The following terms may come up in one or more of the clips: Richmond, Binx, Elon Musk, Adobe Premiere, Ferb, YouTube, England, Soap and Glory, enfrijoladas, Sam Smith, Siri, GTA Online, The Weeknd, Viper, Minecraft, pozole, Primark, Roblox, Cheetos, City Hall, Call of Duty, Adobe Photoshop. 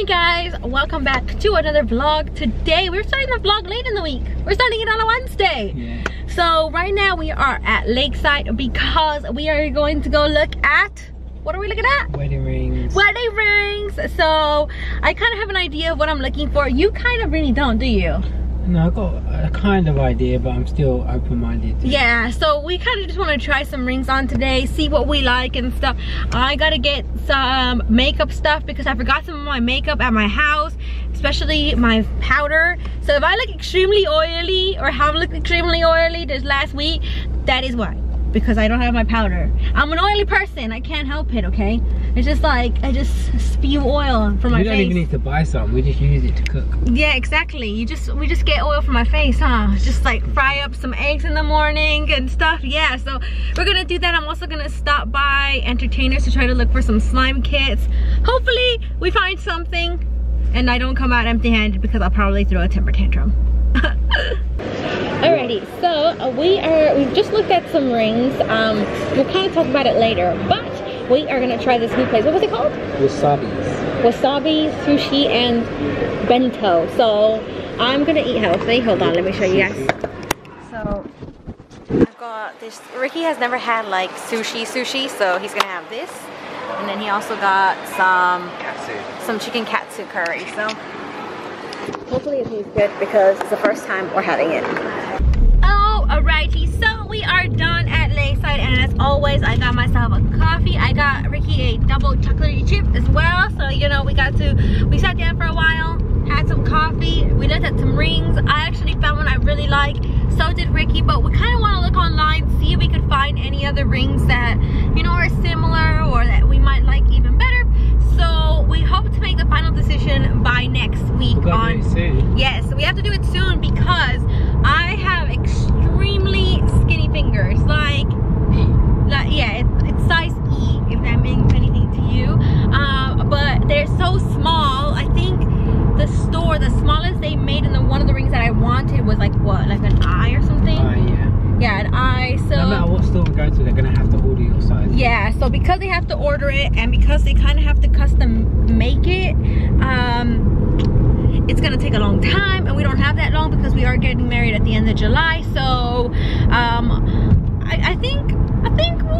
Hey guys, welcome back to another vlog. Today we're starting the vlog late in the week. We're starting it on a Wednesday. Yeah. So right now we are at Lakeside because we are going to go look at, what are we looking at? Wedding rings. Wedding rings. So I kind of have an idea of what I'm looking for. You kind of really don't, do you? No, I've got a kind of idea, but I'm still open-minded. Yeah, so we kind of just want to try some rings on today, see what we like and stuff. I gotta get some makeup stuff because I forgot some of my makeup at my house, especially my powder. So if I look extremely oily or have looked extremely oily this last week, that is why. Because I don't have my powder. I'm an oily person, I can't help it, okay? It's just like, I just spew oil from my face. We don't even need to buy some, we just use it to cook. Yeah, exactly, we just get oil from my face, huh? Just like fry up some eggs in the morning and stuff, yeah. So we're gonna do that. I'm also gonna stop by Entertainers to try to look for some slime kits. Hopefully we find something and I don't come out empty-handed because I'll probably throw a temper tantrum. Alrighty, so we've just looked at some rings. We'll kind of talk about it later, but we are gonna try this new place. What was it called? Wasabi, sushi, and bento. So I'm gonna eat healthy. Hold on, let me show you guys. So I've got this. Ricky has never had like sushi, so he's gonna have this, and then he also got some chicken katsu curry. So hopefully it tastes good because it's the first time we're having it. Oh, alrighty, so we are done at Lakeside, and as always, I got myself a coffee. I got Ricky a double chocolatey chip as well, so you know, we sat down for a while, had some coffee, we looked at some rings. I actually found one I really like, so did Ricky, but we kind of want to look online, see if we could find any other rings that, you know, are similar or that we might like even better. So we hope to make the final decision by next week. Yes, we have to do it soon because I have extremely skinny fingers. Like yeah, it's size E, if that means anything to you. But they're so small. I think the store, the smallest they made in one of the rings that I wanted was like what, like an I or something? Yeah, an eye, so... No matter what store we go to, they're gonna have to order your size. Yeah, so because they have to order it, and because they kind of have to custom make it, it's gonna take a long time, and we don't have that long because we are getting married at the end of July, so I think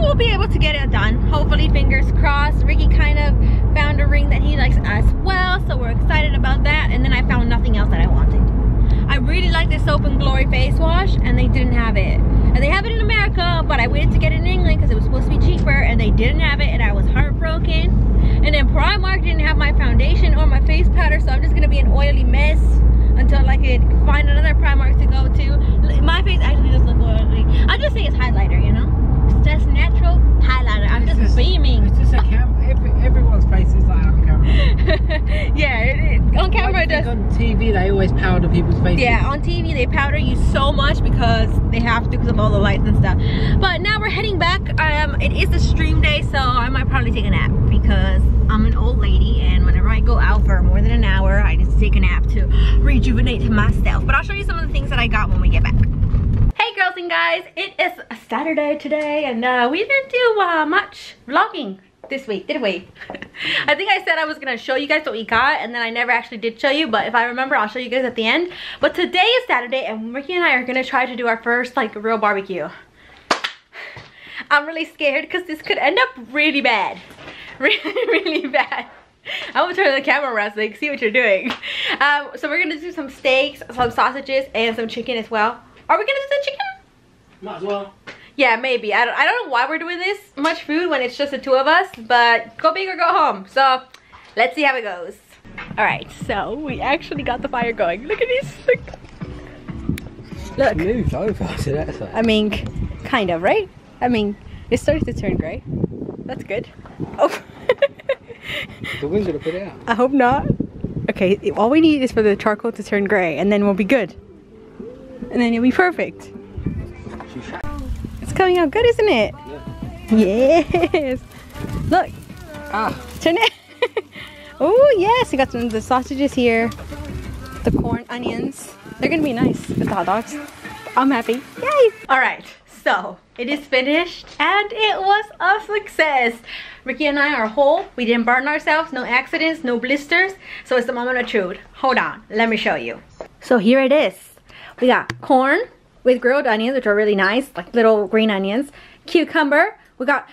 we'll be able to get it done. Hopefully, fingers crossed. Ricky kind of found a ring that he likes as well, so we're excited about that, and then I found nothing else that I wanted. I really like this Soap and Glory face wash, and they didn't have it. And they have it in America, but I waited to get it in England because it was supposed to be cheaper, and they didn't have it, and I was heartbroken. And then Primark didn't have my foundation or my face powder, so I'm just gonna be an oily mess until I could find another Primark to go to. My face actually does look oily. I just say it's highlighter, you know? It's just natural highlighter. I'm just beaming. It's just a everyone's face is like on camera. Yeah, it is. On camera, it does. On TV, they always powder people's faces. Yeah, on TV, they powder you so much because they have to because of all the lights and stuff. But now we're heading back. It is a stream day, so I might probably take a nap because I'm an old lady, and whenever I go out for more than an hour, I just take a nap to rejuvenate myself. But I'll show you some of the things that I got when we get back. Hey girls and guys, it is a Saturday today, and we didn't do much vlogging this week, did we? I think I said I was gonna show you guys what we got, and then I never actually did show you, but if I remember, I'll show you guys at the end. But today is Saturday, and Ricky and I are gonna try to do our first like real barbecue. I'm really scared because this could end up really bad. Really bad. I will turn the camera around so you can see what you're doing. So we're gonna do some steaks, some sausages, and some chicken as well. Are we gonna do the chicken? Might as well. Yeah, maybe. I don't know why we're doing this much food when it's just the two of us, but go big or go home. So let's see how it goes. All right, so we actually got the fire going. Look at these. Look. It moved over to that side. I mean, kind of, right? I mean, it started to turn gray. That's good. Oh. The wind's gonna put it out. I hope not. Okay, all we need is for the charcoal to turn gray, and then we'll be good. And then it'll be perfect. It's coming out good, isn't it? Yeah. Yes. Look. Ah. Turn it. Oh yes, we got some of the sausages here. The corn, onions. They're gonna be nice with the hot dogs. I'm happy. Yay! All right. So it is finished and it was a success. Ricky and I are whole. We didn't burn ourselves, no accidents, no blisters. So it's the moment of truth. Hold on, let me show you. So here it is. We got corn with grilled onions, which are really nice, like little green onions. Cucumber. We got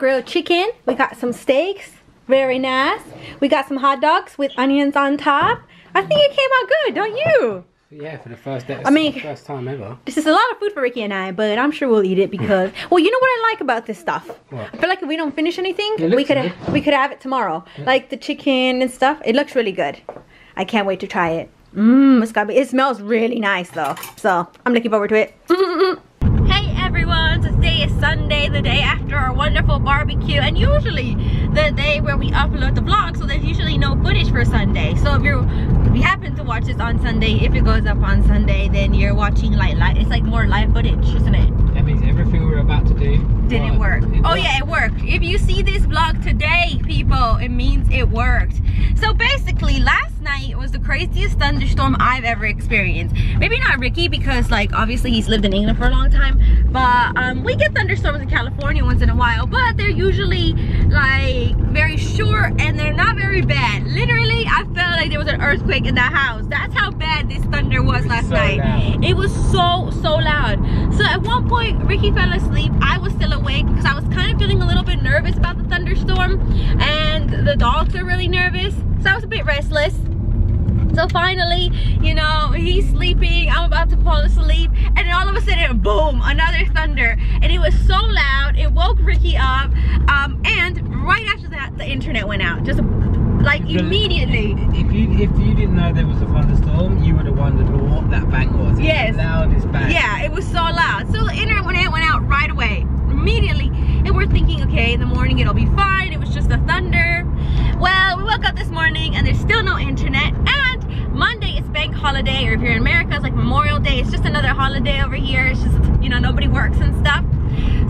grilled chicken. We got some steaks. Very nice. We got some hot dogs with onions on top. I think it came out good, don't you? Yeah, for the first day. I mean, first time ever. This is a lot of food for Ricky and I, but I'm sure we'll eat it because, well, you know what I like about this stuff? What? I feel like if we don't finish anything, we could have it tomorrow. Yeah. Like the chicken and stuff. It looks really good. I can't wait to try it. Mmm, wasabi. It smells really nice though. So, I'm looking forward to it. Hey everyone, today is Sunday, the day after our wonderful barbecue, and usually the day where we upload the vlog, so there's usually no footage for Sunday. So if you happen to watch this on Sunday, if it goes up on Sunday, then you're watching like it's like more live footage, isn't it? That means everything we're about to do didn't work. Oh yeah, it worked. If you see this vlog today, people, it means it worked. So basically, last night was the craziest thunderstorm I've ever experienced. Maybe not Ricky, because like obviously he's lived in England for a long time, but we get thunderstorms in California once in a while, but they're usually like very short and they're not very bad. Literally, I felt like there was an earthquake in the house. That's how bad this thunder was last night. Loud. It was so loud. So at one point, Ricky fell asleep. I was still awake because I was kind of feeling a little bit nervous about the thunderstorm, and the dogs are really nervous. So I was a bit restless. So finally, you know, he's sleeping, I'm about to fall asleep, and then all of a sudden, boom, another thunder. And it was so loud, it woke Ricky up, and right after that, the internet went out, just like immediately. If you didn't know there was a thunderstorm, you would have wondered what that bang was. Yes. The loudest bang. Yeah, it was so loud. So the internet went out right away, immediately. And we're thinking, okay, in the morning it'll be fine, it was just the thunder. Well, we woke up this morning and there's still no internet, and Monday is bank holiday, or if you're in America, it's like Memorial Day. It's just another holiday over here. It's just, you know, nobody works and stuff.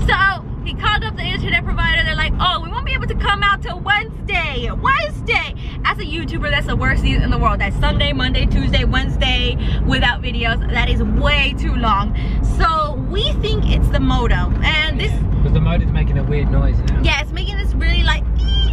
So he called up the internet provider. They're like, oh, we won't be able to come out till Wednesday. Wednesday! As a YouTuber, that's the worst season in the world. That's Sunday, Monday, Tuesday, Wednesday without videos. That is way too long. So we think it's the modem. And this... Because the modem's making a weird noise now. Yeah, it's making this really like...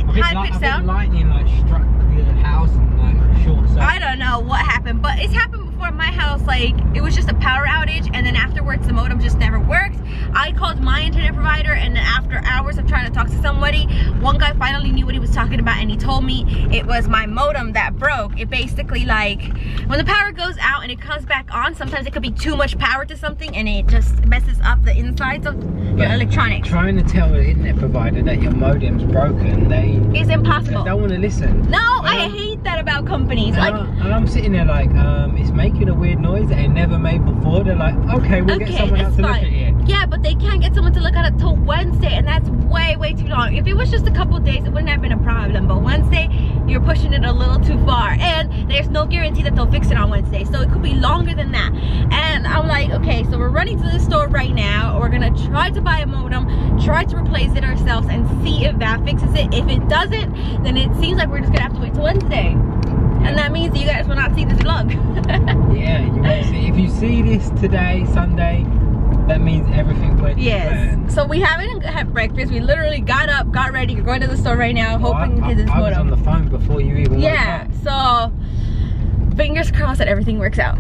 high-pitched sound. Lightning like struck the house and like short circuit. I don't know what happened, but it's happened before my house. Like it was just a power outage, and then afterwards the modem just never worked. I called my internet provider, and then after hours of trying to talk to somebody, one guy finally knew what he was talking about, and he told me it was my modem that broke. It basically, like when the power goes out and it comes back on, sometimes it could be too much power to something and it just messes up the insides of your electronics. Trying to tell the internet provider that your modem's broken, it's impossible. They don't want to listen. No, I hate that about companies. Like, and I'm sitting there like, it's making a weird noise that it never made before. They're like, okay, we'll get someone else to look at it. Yeah, but they can't get someone to look at it till Wednesday, and that's way too long. If it was just a couple of days, it wouldn't have been a problem. But Wednesday, you're pushing it a little too far, and there's no guarantee that they'll fix it on Wednesday, so it could be longer than that. And I'm like, okay, so we're running to the store right now. We're gonna try to buy a modem, try to replace it ourselves, and see if that fixes it. If it doesn't, then it seems like we're just gonna have to wait till Wednesday. And that means that you guys will not see this vlog. Yeah, you won't see. If you see this today, Sunday, that means everything went. Yes. So we haven't had breakfast. We literally got up, got ready. We're going to the store right now, hoping to this modem. I was on the phone before you even. Yeah. So fingers crossed that everything works out.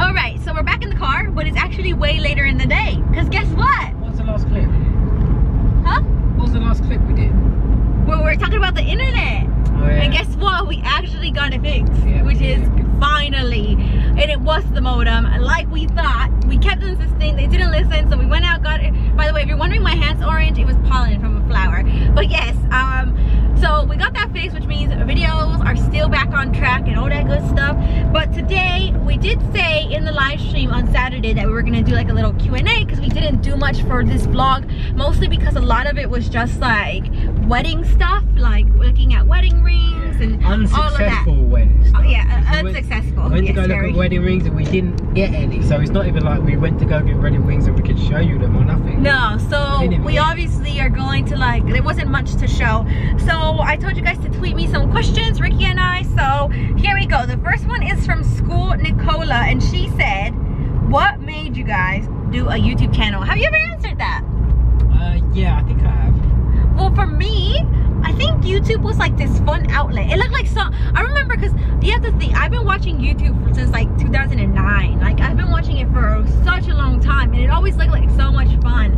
All right. So we're back in the car, but it's actually way later in the day. Cause guess what? What's the last clip? Huh? What's the last clip we did? Where we're talking about the internet. Oh, yeah. And guess what? We actually got it fixed, which is finally. And it was the modem, like we thought. We kept insisting, they didn't listen, so we went out, got it. By the way, if you're wondering, my hand's orange, it was pollen from a flower. But yes, so we got that fixed, which means videos are still back on track and all that good stuff. But today, we did say in the live stream on Saturday that we were gonna do like a little Q&A, because we didn't do much for this vlog, mostly because a lot of it was just like wedding stuff, like looking at wedding rings and all of that. Wedding stuff. Oh, yeah, unsuccessful. We went to go look at wedding rings and we didn't get any, so it's not even like we went to go get wedding rings and we could show you them or nothing. No, so we obviously are going to like, there wasn't much to show. So I told you guys to tweet me some questions, Ricky and I, so here we go. The first one is from school, Nicola, and she said, what made you guys do a YouTube channel? Have you ever answered that? Yeah, I think I have. Well, for me, I think YouTube was like this fun outlet. It looked like some, I remember, because you have to think, I've been watching YouTube since like 2009. Like, I've been watching it for such a long time, and it always looked like so much fun.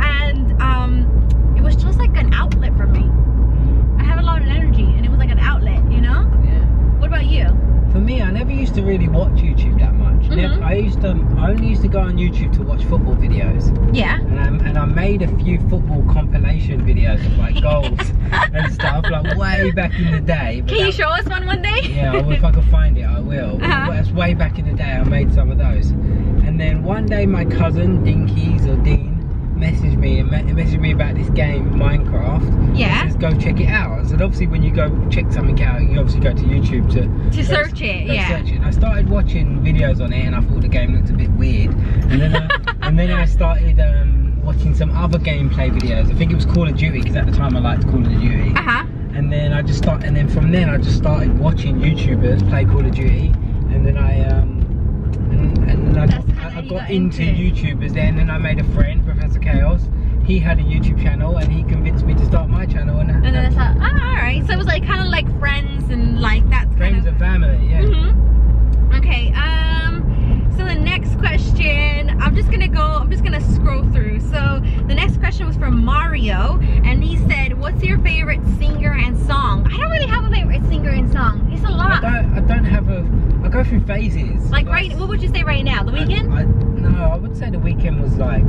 And it was just like an outlet for me. I have a lot of energy, and it was like an outlet, you know? Yeah. What about you? For me, I never used to really watch YouTube that much. Mm-hmm. I only used to go on YouTube to watch football videos. Yeah. And I made a few football compilation videos of like goals and stuff, like way back in the day. Can you show us one day? Yeah, if I can find it, I will. That's way back in the day. I made some of those. And then one day, my cousin Dinkies or Dean messaged me and messaged me about this game Minecraft. Yeah. Says, go check it out. I said, obviously when you go check something out, you obviously go to YouTube to search it. Yeah. Search it. And I started watching videos on it, and I thought the game looked a bit weird. And then I started watching some other gameplay videos. I think it was Call of Duty, because at the time I liked Call of Duty. And then I just started, and then from then I just started watching YouTubers play Call of Duty, and then I got into YouTubers then, and I made a friend, Professor Chaos. He had a YouTube channel, and he convinced me to start my channel. And then it's like, oh, alright. So it was like kind of like friends and like that. Friends and family, yeah. Mm-hmm. Okay. So the next question, I'm just gonna scroll through. So the next question was from Mario, and he said, what's your favorite singer and song? I don't really have a favorite singer and song. It's a lot. I don't have a, I go through phases. Like right, what would you say right now? The Weeknd? No, I would say The Weeknd was like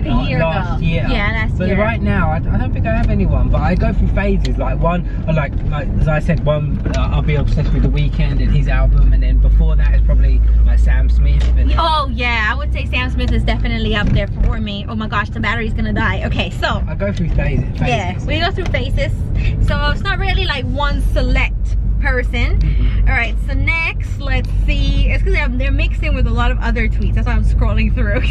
a year last year. Yeah, last year. But right now, I don't think I have anyone, but I go through phases. Like like as I said, I'll be obsessed with The Weeknd and his album, and then before that is probably like Sam Smith. Oh yeah, I would say Sam Smith is definitely up there for me. Oh my gosh, the battery's gonna die. Okay, so I go through phases. Yeah, we go through phases. So it's not really like one select person. Mm-hmm. All right, so next, let's see. It's because they're mixed in with a lot of other tweets. That's why I'm scrolling through.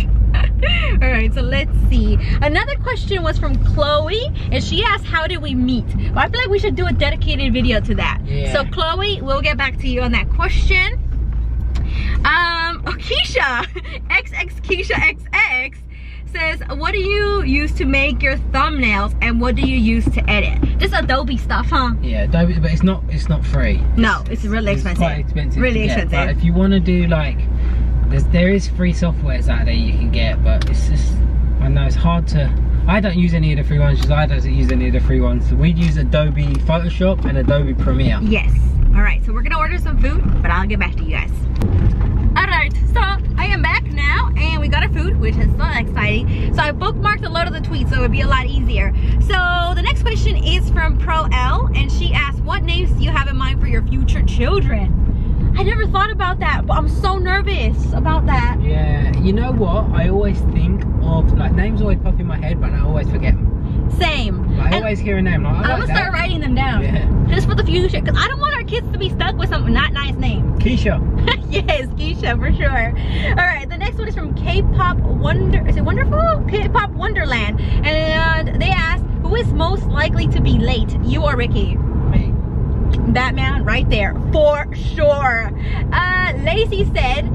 All right, so let's see. Another question was from Chloe, and she asked, how did we meet? Well, I feel like we should do a dedicated video to that. Yeah. So Chloe, we'll get back to you on that question. Oh, Keisha, XX Keisha XX says, what do you use to make your thumbnails, and what do you use to edit? Just Adobe stuff, huh? Yeah, Adobe, but it's not free. No, it's really expensive. It's quite expensive. Really expensive. But if you want to do like, there is free softwares out there you can get, but it's just, I know it's hard to. I don't use any of the free ones. Josiah doesn't use any of the free ones. So we use Adobe Photoshop and Adobe Premiere. Yes. All right, so we're gonna order some food, but I'll get back to you guys. Alright, so I am back now, and we got our food, which is so exciting. So I bookmarked a lot of the tweets, so it would be a lot easier. So the next question is from Pro L, and she asked, what names do you have in mind for your future children? I never thought about that, but I'm so nervous about that. Yeah, you know what? I always think of, like, names always pop in my head, but I always forget them. Same. Like, I always hear a name. Like, I'm gonna start writing them down. Yeah. Just for the future, because I don't want our kids to be stuck with some not nice name. Keisha. Yes, Keisha for sure. All right, the next one is from K-pop Wonder. Is it wonderful? K-pop Wonderland, and they asked, who is most likely to be late? You or Ricky? Me. Batman, right there for sure. Lacey said,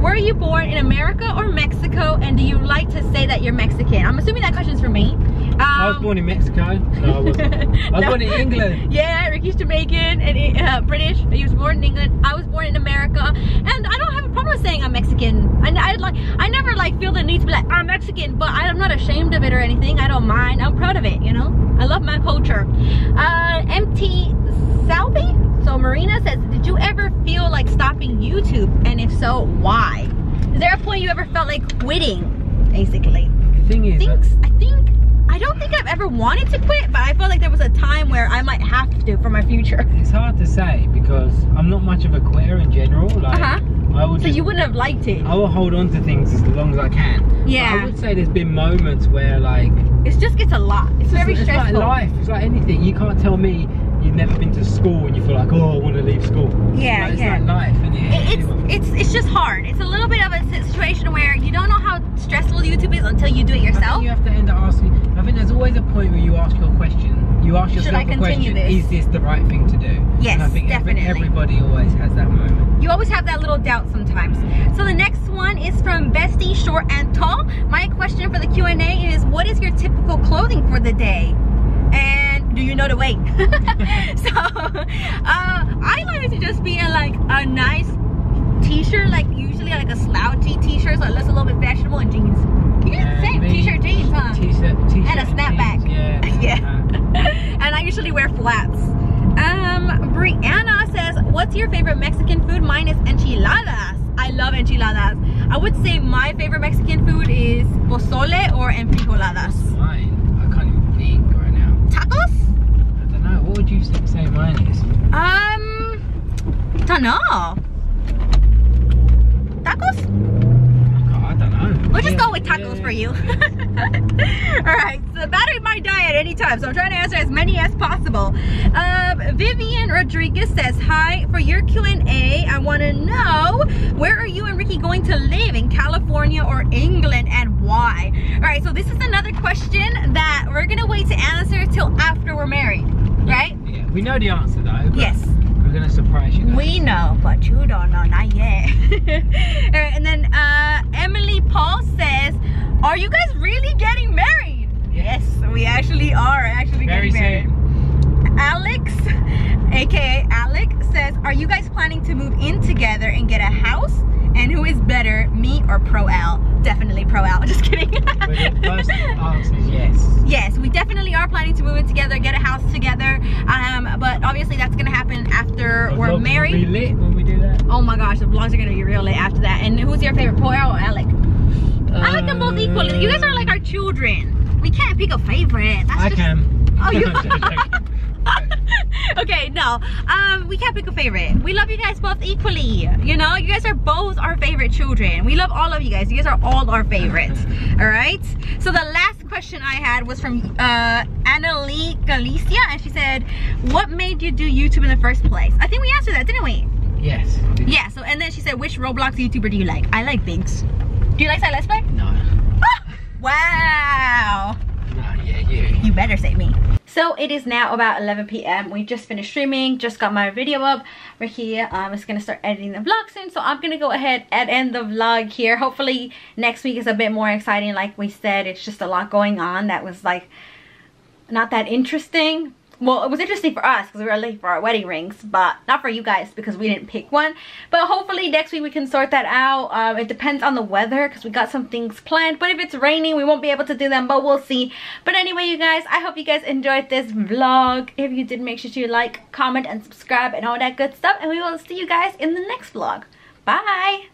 were you born in America or Mexico, and do you like to say that you're Mexican? I'm assuming that question's for me. I was born in Mexico. No, I wasn't. I was born in England. Yeah, Ricky's Jamaican and British. He was born in England. I was born in America, and I don't have a problem with saying I'm Mexican. I never like feel the need to be like, I'm Mexican, but I'm not ashamed of it or anything. I don't mind. I'm proud of it, you know? I love my culture. MT Salvi? So Marina says, did you ever feel like stopping YouTube, and if so, why? Is there a point you ever felt like quitting, basically? The thing is, I don't think I've ever wanted to quit, but I felt like there was a time where I might have to for my future. It's hard to say, because I'm not much of a quitter in general. Like, I would you wouldn't have liked it. I will hold on to things as long as I can. Yeah. But I would say there's been moments where like, it just gets a lot. It's very stressful. It's like life. It's like anything. You can't tell me you've never been to school and you feel like, oh, I want to leave school. Yeah, like, it's like life, isn't it? It's just hard. It's a little bit of a situation where you don't know how stressful YouTube is until you do it yourself. I think you have to end up asking. I think there's always a point where you ask your question. You ask yourself the question, is this the right thing to do? Yes, and I think definitely. Everybody always has that moment. You always have that little doubt sometimes. So the next one is from Bestie Short and Tall. My question for the Q&A is, what is your typical clothing for the day? And do you know the way? So I like to just be in like a nice t-shirt, like usually like a slouchy t-shirt, so it looks a little bit fashionable, and jeans. Yeah, same t-shirt jeans, huh? T-shirt and a snapback. Jeans, yeah. Yeah. And I usually wear flats. Brianna says, what's your favorite Mexican food? Mine is enchiladas. I love enchiladas. I would say my favorite Mexican food is pozole or enfrijoladas. What's mine? I can't even think right now. Tacos? I don't know. What would you say mine is? Don't know. Tacos? I don't know. We'll just go with tacos for you. Alright, so battery might die at any time, so I'm trying to answer as many as possible. Vivian Rodriguez says, hi, for your Q&A, I want to know, where are you and Ricky going to live, in California or England, and why? Alright, so this is another question that we're going to wait to answer till after we're married, right? Yeah, we know the answer though. Yes. We're gonna surprise you guys. We know, but you don't know, not yet. All right, and then Emily Paul says, are you guys really getting married? Yes, we actually are getting married. Alex, aka Alec, says, are you guys planning to move in together and get a house? And who is better, me or Pro Al? Definitely Pro Al, just kidding. But the first answer is yes. Yes, we definitely are planning to move in together, get a house together. But obviously that's gonna happen after we're married. We'll be lit when we do that. Oh my gosh, the vlogs are gonna be real lit after that. And who's your favorite, Pro Al or Alec? I like them both equally. You guys are like our children. We can't pick a favorite. That's I can. Oh, you? Okay, no, we can't pick a favorite. We love you guys both equally. You know, you guys are both our favorite children. We love all of you guys. You guys are all our favorites. All right, so the last question I had was from Annalie Galicia, and she said, what made you do YouTube in the first place? I think we answered that, didn't we? Yes. Yeah, so, and then she said, which Roblox YouTuber do you like? I like Binx. Do you like Side Let's Play? No. Oh, wow. No, yeah, you better say me. So it is now about 11 p.m. We just finished streaming, just got my video up. Ricky is gonna start editing the vlog soon, so I'm gonna go ahead and end the vlog here. Hopefully next week is a bit more exciting. Like we said, it's just a lot going on that was like not that interesting. Well, it was interesting for us because we were late for our wedding rings, but not for you guys because we didn't pick one. But hopefully next week we can sort that out. It depends on the weather because we got some things planned. But if it's raining, we won't be able to do them, but we'll see. But anyway, you guys, I hope you guys enjoyed this vlog. If you did, make sure to like, comment, and subscribe and all that good stuff. And we will see you guys in the next vlog. Bye!